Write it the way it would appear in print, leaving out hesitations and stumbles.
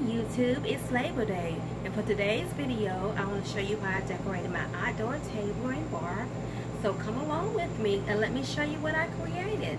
morning, YouTube. It's Labor Day, and for today's video, I want to show you how I decorated my outdoor table and bar. So come along with me and let me show you what I created.